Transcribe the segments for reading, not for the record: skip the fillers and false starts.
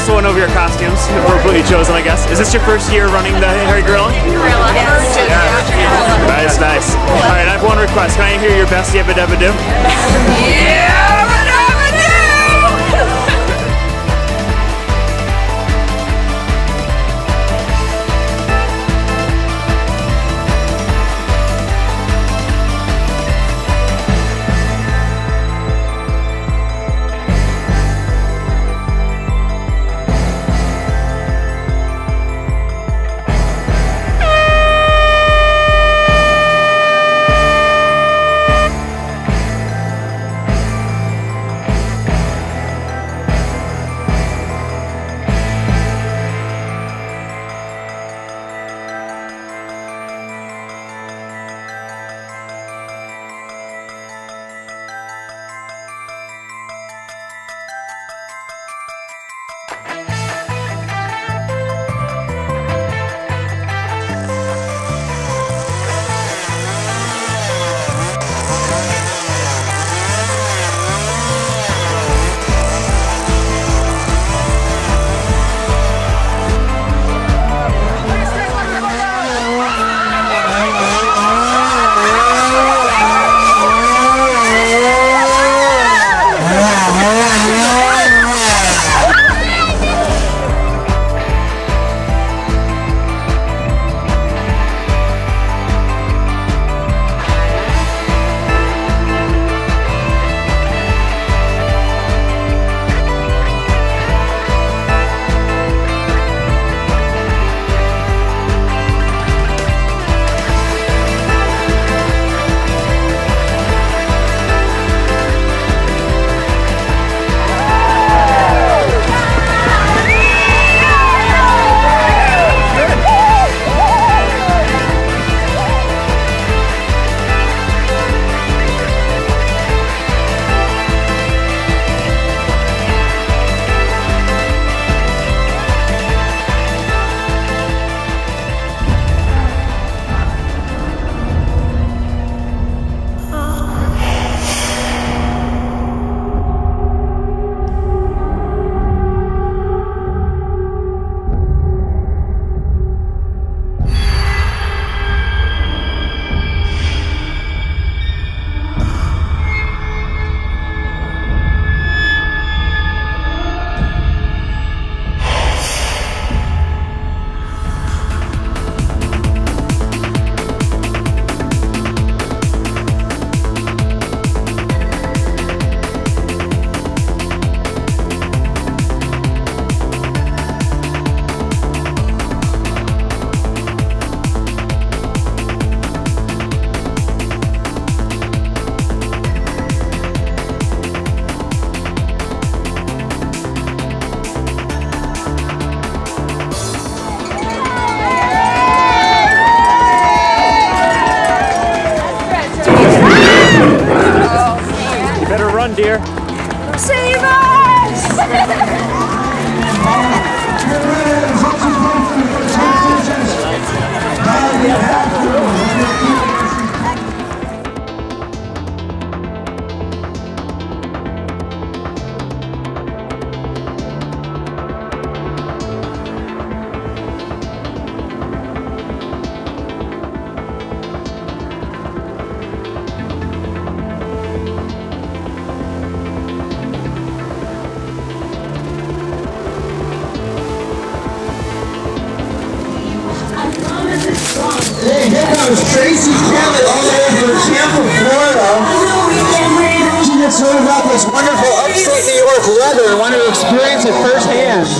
also went over your costumes, appropriately chosen, I guess. Is this your first year running the Hairy Gorilla? Yes. Yeah. Nice, nice. All right, I have one request. Can I hear your best yabba-dabba-doo? It's Tracy Kelly all the way from Tampa, Florida. She gets heard about this wonderful upstate New York weather and wanted to experience it firsthand.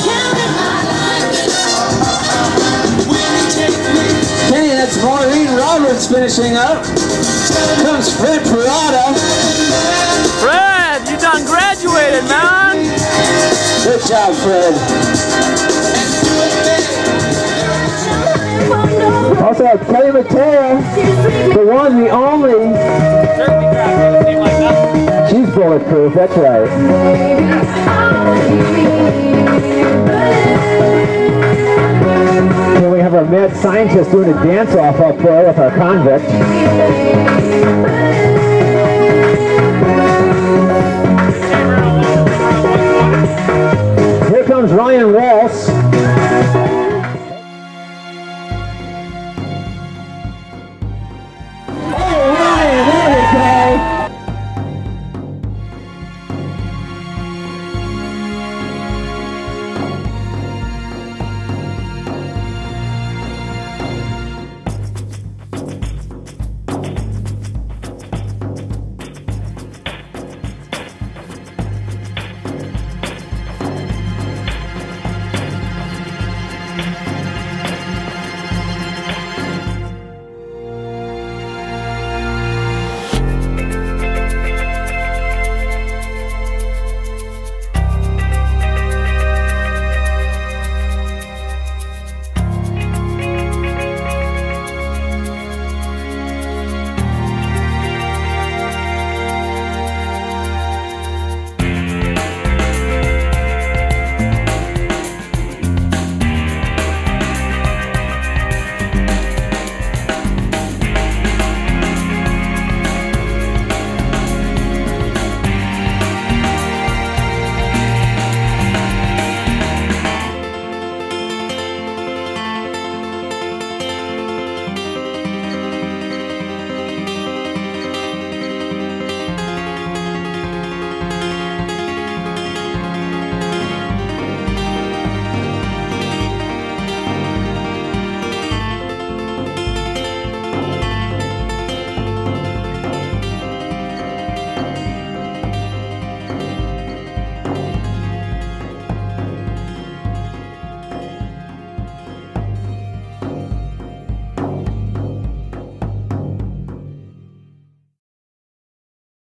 Okay, that's Maureen Roberts finishing up. Here comes Fred Perata. Fred, you done graduated, man! Good job, Fred. Also have Kelly Mateo, the one, the only. She's bulletproof, that's right. Then we have our mad scientist doing a dance-off up there with our convict.